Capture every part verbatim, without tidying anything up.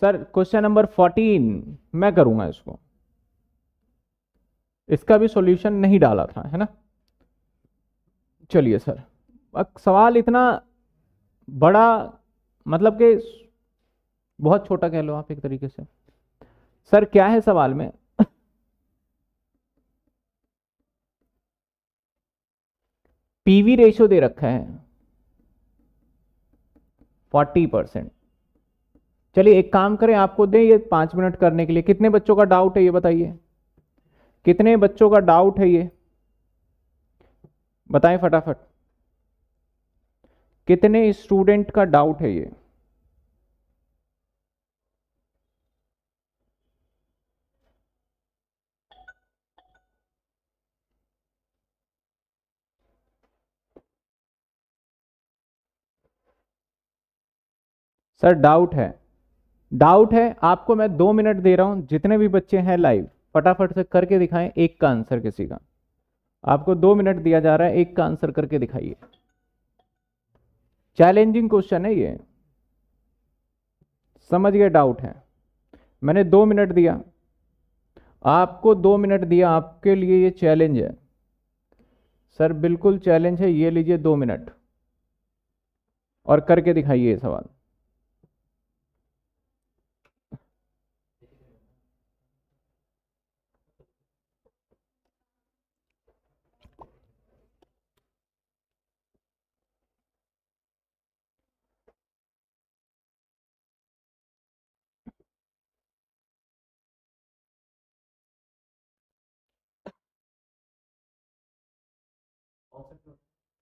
Sir question number fourteen मैं करूंगा इसको, इसका भी सॉल्यूशन नहीं डाला था है ना। चलिए सर, सवाल इतना बड़ा मतलब कि बहुत छोटा कह लो आप एक तरीके से। सर क्या है सवाल में, पीवी रेशियो दे रखा है चालीस परसेंट। चलिए एक काम करें, आपको दें ये पांच मिनट करने के लिए। कितने बच्चों का डाउट है ये बताइए, कितने बच्चों का डाउट है ये बताएं फटाफट, कितने स्टूडेंट का डाउट है ये। सर डाउट है, डाउट है आपको, मैं दो मिनट दे रहा हूं, जितने भी बच्चे हैं लाइव फटाफट से करके दिखाएं एक का आंसर किसी का। आपको दो मिनट दिया जा रहा है, एक का आंसर करके दिखाइए। चैलेंजिंग क्वेश्चन है ये, समझ गए डाउट है। मैंने दो मिनट दिया आपको, दो मिनट दिया आपके लिए, ये चैलेंज है सर, बिल्कुल चैलेंज है। ये लीजिए दो मिनट और करके दिखाइए सवाल।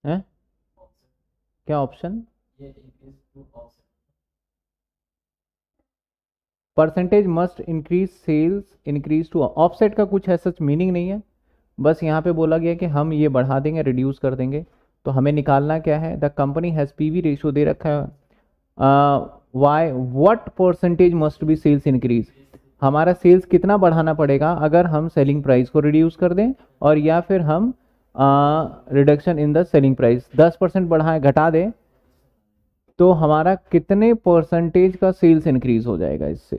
है क्या option, percentage must increase sales increase to offset का कुछ है सच मीनिंग नहीं है, बस यहाँ पे बोला गया कि हम ये बढ़ा देंगे रिड्यूस कर देंगे। तो हमें निकालना क्या है, the company has PV ratio दे रखा है why what percentage must be sales increase, हमारा सेल्स कितना बढ़ाना पड़ेगा अगर हम सेलिंग प्राइस को रिड्यूस कर दें, और या फिर हम reduction in the selling price दस परसेंट बढ़ाएं घटा दें, तो हमारा कितने परसेंटेज का सेल्स इंक्रीज हो जाएगा इससे।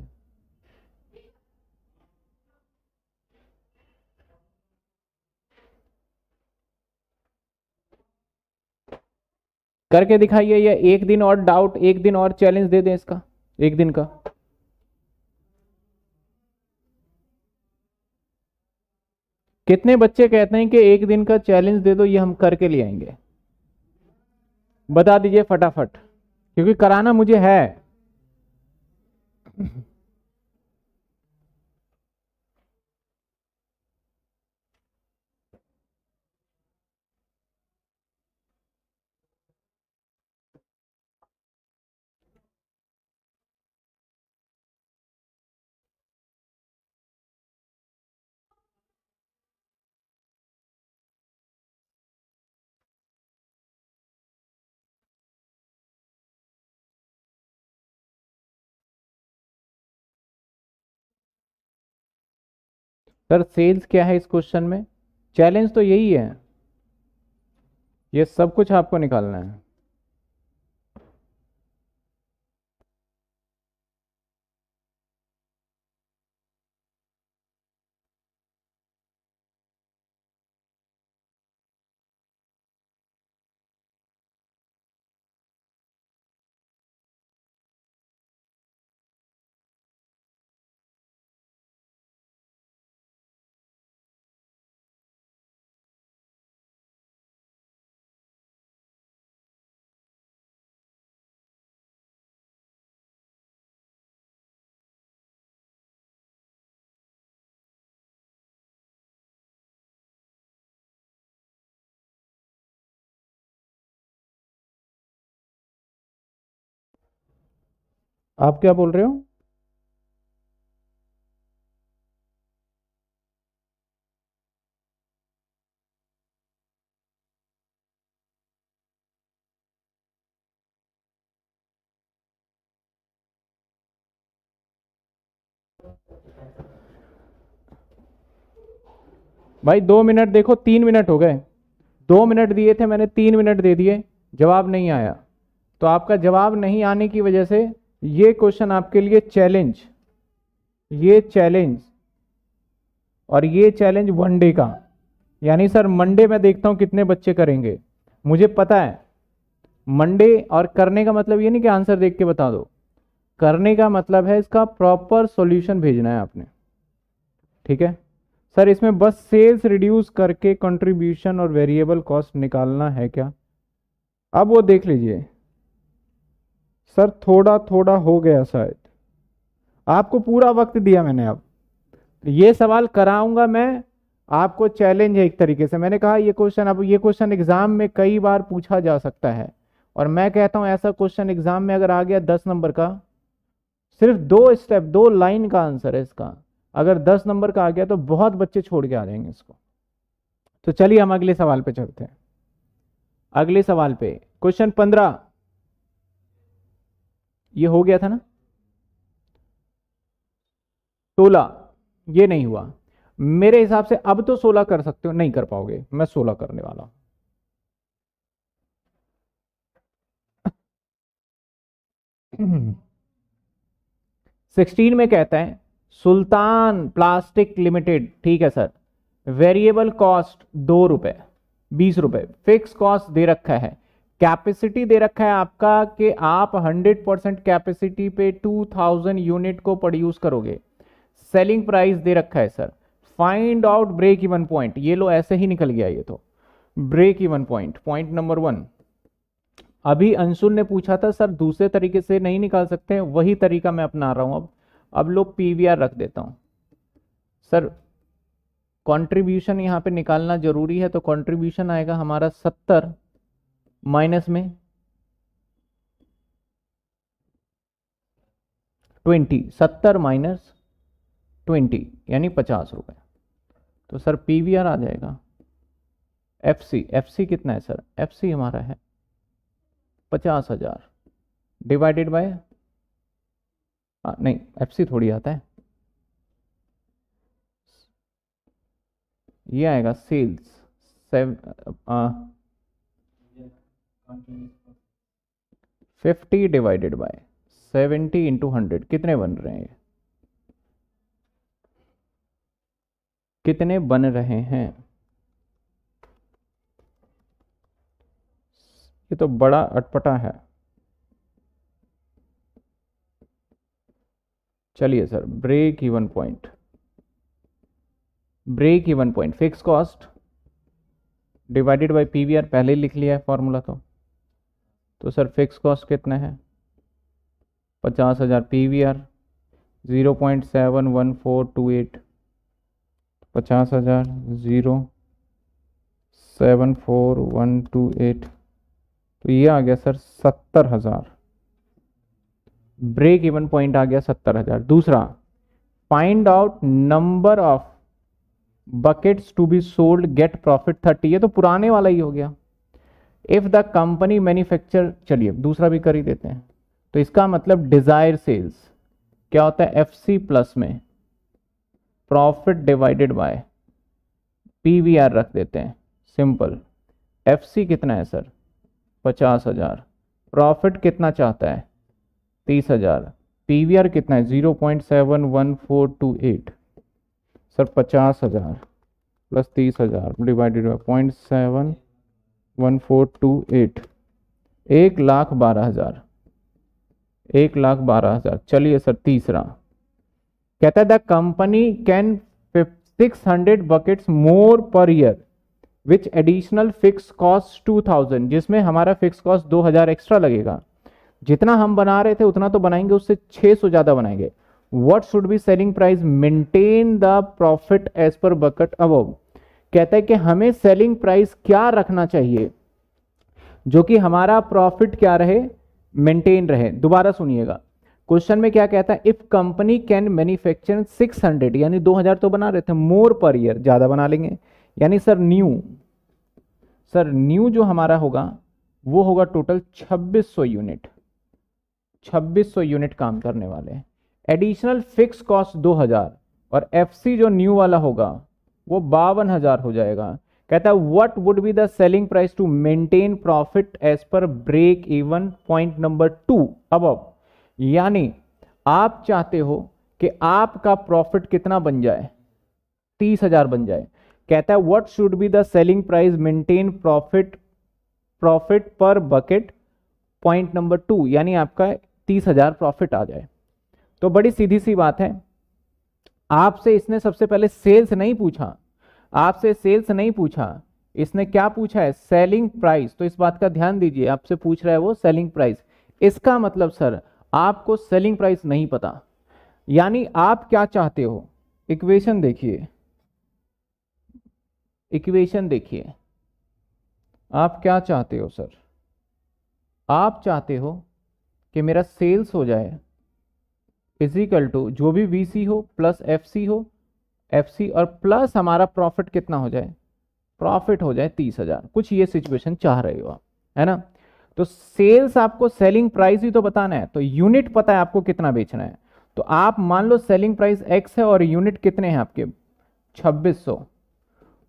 करके दिखाइए, या एक दिन और डाउट, एक दिन और चैलेंज दे दें इसका, एक दिन का। कितने बच्चे कहते हैं कि एक दिन का चैलेंज दे दो, ये हम करके ले आएंगे, बता दीजिए फटाफट, क्योंकि कराना मुझे है। सर सेल्स क्या है इस क्वेश्चन में, चैलेंज तो यही है, ये सब कुछ आपको निकालना है। आप क्या बोल रहे हो, भाई दो मिनट देखो, तीन मिनट हो गए, दो मिनट दिए थे मैंने, तीन मिनट दे दिए, जवाब नहीं आया। तो आपका जवाब नहीं आने की वजह से ये क्वेश्चन आपके लिए चैलेंज, ये चैलेंज और ये चैलेंज वन डे का, यानी सर मंडे मैं देखता हूँ कितने बच्चे करेंगे। मुझे पता है मंडे, और करने का मतलब ये नहीं कि आंसर देख के बता दो, करने का मतलब है इसका प्रॉपर सॉल्यूशन भेजना है आपने। ठीक है सर, इसमें बस सेल्स रिड्यूस करके कंट्रीब्यूशन और वेरिएबल कॉस्ट निकालना है क्या? अब वो देख लीजिए सर, थोड़ा थोड़ा हो गया शायद, आपको पूरा वक्त दिया मैंने। अब ये सवाल कराऊंगा मैं आपको, चैलेंज है एक तरीके से। मैंने कहा ये क्वेश्चन, अब ये क्वेश्चन एग्जाम में कई बार पूछा जा सकता है, और मैं कहता हूं ऐसा क्वेश्चन एग्जाम में अगर आ गया दस नंबर का, सिर्फ दो स्टेप दो लाइन का आंसर है इसका, अगर दस नंबर का आ गया तो बहुत बच्चे छोड़ के आ जाएंगे इसको। तो चलिए हम अगले सवाल पे चलते हैं। अगले सवाल पे क्वेश्चन पंद्रह, ये हो गया था ना, सोलह ये नहीं हुआ मेरे हिसाब से। अब तो सोलह कर सकते हो, नहीं कर पाओगे, मैं सोलह करने वाला हूं। सोलह में कहता है सुल्तान प्लास्टिक लिमिटेड, ठीक है सर, वेरिएबल कॉस्ट दो रुपए बीस रुपए फिक्स कॉस्ट दे रखा है, कैपेसिटी दे रखा है आपका कि आप हंड्रेड परसेंट कैपेसिटी पे टू थाउजेंड यूनिट को प्रोड्यूस करोगे, सेलिंग प्राइस दे रखा है sir, find out break even point. ये लो ऐसे ही निकल गया ये तो, break even point, point number one. अभी अंशुल ने पूछा था सर दूसरे तरीके से नहीं निकाल सकते, वही तरीका मैं अपना रहा हूं अब। अब लोग पीवीआर रख देता हूं सर, कंट्रीब्यूशन यहां पे निकालना जरूरी है, तो कंट्रीब्यूशन आएगा हमारा सत्तर माइनस में ट्वेंटी, सत्तर माइनस ट्वेंटी यानी पचास रुपए, तो सर पीवीआर आ जाएगा। एफसी, एफसी कितना है सर? एफसी हमारा है पचास हजार डिवाइडेड बाय, नहीं एफसी थोड़ी आता है, ये आएगा sales fifty divided by seventy into hundred, कितने बन रहे हैं ये, कितने बन रहे हैं? ये तो बड़ा अटपटा है। चलिए sir, break even point, break even point fix cost divided by PVR, पहले लिख लिया है फॉर्मूला तो तो सर फिक्स कॉस्ट कितना है? पचास हजार, PVR zero point seven one four two eight, पचास हजार zero seven four one two eight, तो ये आ गया सर सत्तर हजार, ब्रेक इवन पॉइंट आ गया सत्तर हजार। दूसरा, find out number of buckets to be sold get profit thirty, ये तो पुराने वाला ही हो गया। इफ द कंपनी मैन्युफैक्चर, चलिए दूसरा भी कर ही देते हैं, तो इसका मतलब डिजायर सेल्स क्या होता है? एफ सी प्लस में profit divided by P V R रख देते हैं, सिंपल। एफ सी कितना है सर? पचास हजार, प्रॉफिट कितना चाहता है? तीस हजार, पी वी आर कितना है? Zero point seven one four two eight, sir पचास हजार प्लस तीस हजार divided by point seven one four two eight, एक लाख बारह हजार, एक लाख बारह हजार। चलिए सर तीसरा कहता है the company can six hundred buckets more per year which additional fix cost two thousand, जिसमें हमारा फिक्स कॉस्ट दो हजार एक्स्ट्रा लगेगा, जितना हम बना रहे थे उतना तो बनाएंगे, उससे छह सौ ज्यादा बनाएंगे। What should be selling price, maintain the profit as per bucket above. कहता है कि हमें सेलिंग प्राइस क्या रखना चाहिए जो कि हमारा प्रॉफिट क्या रहे, मेंटेन रहे। दोबारा सुनिएगा क्वेश्चन में क्या कहता है, if company can manufacture six hundred, यानी दो हजार तो बना रहे थे, मोर पर ईयर ज्यादा बना लेंगे, यानी सर न्यू, सर न्यू जो हमारा होगा वो होगा टोटल छब्बीस सौ यूनिट, छब्बीस सौ यूनिट काम करने वाले हैं। एडिशनल फिक्स कॉस्ट दो हजार और एफसी जो न्यू वाला होगा वो बावन हजार हो जाएगा। कहता है what would be the selling price to maintain profit as per break even point number two above, यानी आप चाहते हो कि आपका प्रॉफिट कितना बन जाए, तीस हजार बन जाए। कहता है what should be the selling price, maintain profit profit per bucket, point number two, यानी आपका तीस हजार प्रॉफिट आ जाए। तो बड़ी सीधी सी बात है, आपसे इसने सबसे पहले सेल्स नहीं पूछा, आपसे सेल्स नहीं पूछा, इसने क्या पूछा है, सेलिंग प्राइस। तो इस बात का ध्यान दीजिए, आपसे पूछ रहा है वो सेलिंग प्राइस। इसका मतलब सर आपको सेलिंग प्राइस नहीं पता, यानी आप क्या चाहते हो, इक्वेशन देखिए, इक्वेशन देखिए, आप क्या चाहते हो सर, आप चाहते हो कि मेरा सेल्स हो जाए इक्वल टू जो भी वीसी हो प्लस एफसी हो, एफसी और प्लस हमारा प्रॉफिट कितना हो जाए, प्रॉफिट हो जाए तीस हजार, कुछ ये सिचुएशन चाह रहे हो आप, है ना। तो सेल्स आपको सेलिंग प्राइस ही तो बताना है, तो यूनिट पता है आपको कितना बेचना है, तो आप मान लो सेलिंग प्राइस एक्स है और यूनिट कितने हैं आपके छब्बीस सौ।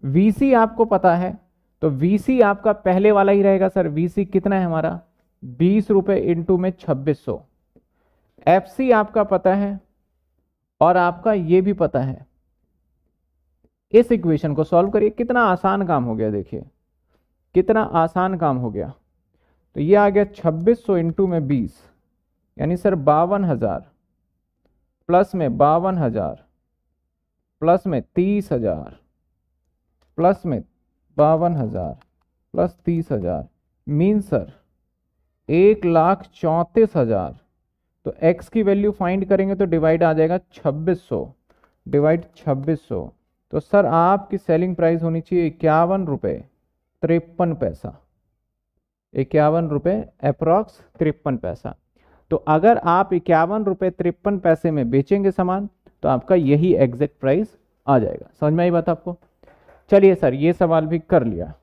वीसी आपको पता है, तो वीसी आपका पहले वाला ही रहेगा सर, वीसी कितना है हमारा बीस रुपए इंटू में छब्बीस सौ। एफसी आपका पता है और आपका ये भी पता है। इस इक्वेशन को सॉल्व करिए, कितना आसान काम हो गया, देखिए कितना आसान काम हो गया। तो ये आ गया छब्बीस सौ इंटू में बीस, यानी सर बावन हजार, प्लस में बावन हजार, प्लस में तीस हजार, प्लस में बावन हजार, प्लस तीस हजार, मीन सर एक लाख चौंतीस हजार। तो x की वैल्यू फाइंड करेंगे तो डिवाइड आ जाएगा छब्बीस सौ, डिवाइड छब्बीस सौ। तो सर आपकी सेलिंग प्राइस होनी चाहिए इक्यावन रुपये तिरपन पैसा, इक्यावन रुपये अप्रॉक्स तिरपन पैसा। तो अगर आप इक्यावन रुपये तिरपन पैसे में बेचेंगे सामान तो आपका यही एग्जैक्ट प्राइस आ जाएगा। समझ में आई बात आपको। चलिए सर ये सवाल भी कर लिया।